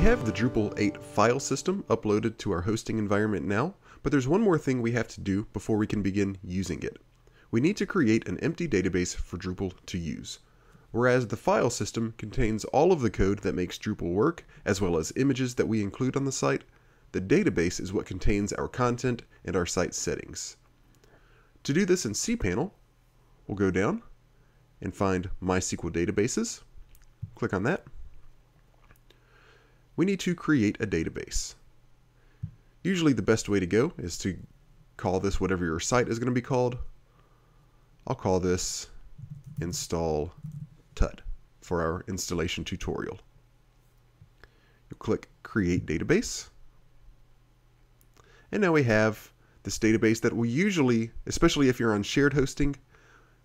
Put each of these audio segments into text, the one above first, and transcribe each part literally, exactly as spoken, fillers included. We have the Drupal eight file system uploaded to our hosting environment now, but there's one more thing we have to do before we can begin using it. We need to create an empty database for Drupal to use. Whereas the file system contains all of the code that makes Drupal work, as well as images that we include on the site, the database is what contains our content and our site settings. To do this in cPanel, we'll go down and find MySQL databases. Click on that. We need to create a database. Usually the best way to go is to call this whatever your site is going to be called. I'll call this InstallTud for our installation tutorial. You'll click Create Database. And now we have this database that will usually, especially if you're on shared hosting,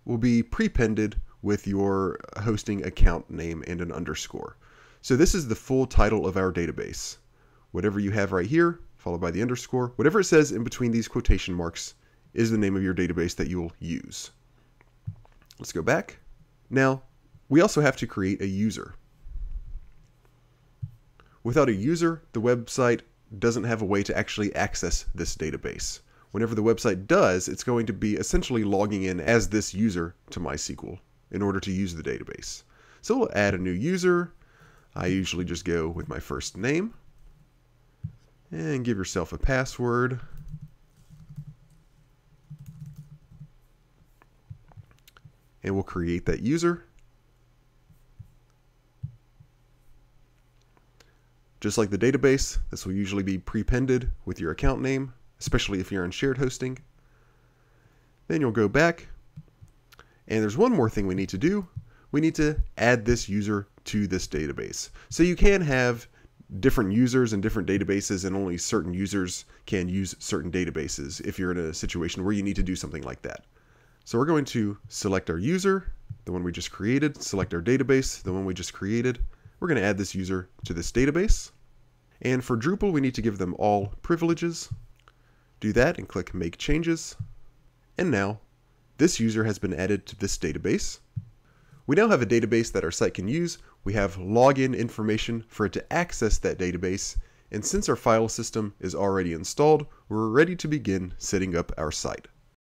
will be prepended with your hosting account name and an underscore. So this is the full title of our database. Whatever you have right here, followed by the underscore, whatever it says in between these quotation marks is the name of your database that you'll use. Let's go back. Now, we also have to create a user. Without a user, the website doesn't have a way to actually access this database. Whenever the website does, it's going to be essentially logging in as this user to MySQL in order to use the database. So we'll add a new user. I usually just go with my first name and give yourself a password. And we'll create that user. Just like the database, this will usually be prepended with your account name, especially if you're on shared hosting. Then you'll go back. And there's one more thing we need to do. We need to add this user to this database. So you can have different users and different databases, and only certain users can use certain databases if you're in a situation where you need to do something like that. So we're going to select our user, the one we just created, select our database, the one we just created. We're going to add this user to this database. And for Drupal, we need to give them all privileges. Do that and click Make Changes. And now this user has been added to this database. We now have a database that our site can use. We have login information for it to access that database. And since our file system is already installed, we're ready to begin setting up our site.